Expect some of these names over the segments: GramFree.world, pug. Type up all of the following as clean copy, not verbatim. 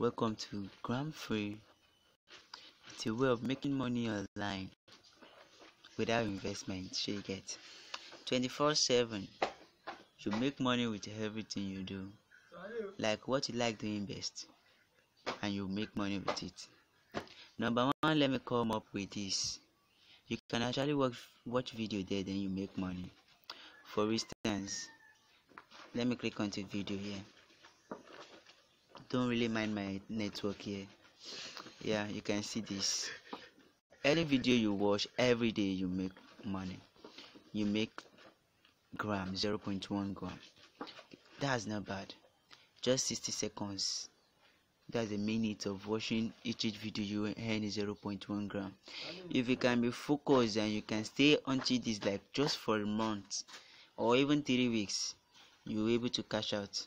Welcome to GramFree. It's a way of making money online without investment. So you get 24/7. You make money with everything you do, like what you like doing best, and you make money with it. Number one, let me come up with this. You can actually watch video there, then you make money. For instance, let me click on the video here. Don't really mind my network here. Yeah, you can see this. Any video you watch every day, you make money. You make gram, 0.1 gram. That's not bad. Just 60 seconds. That's a minute of watching each video, you earn 0.1 gram. If you can be focused and you can stay until this, like just for a month or even 3 weeks, you're able to cash out.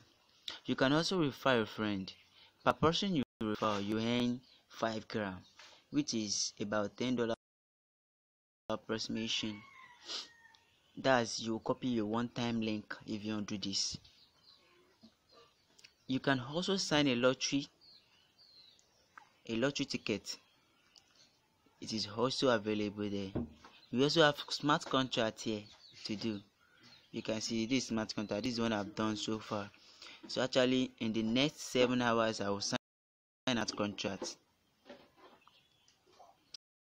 You can also refer a friend. Per person you refer, you earn 5 gram, which is about $10 approximation. That's you copy a one-time link if you don't do this. You can also sign a lottery ticket. It is also available there. We also have smart contract here to do. You can see this smart contract. This is one I've done so far. So actually in the next 7 hours I will sign that contract.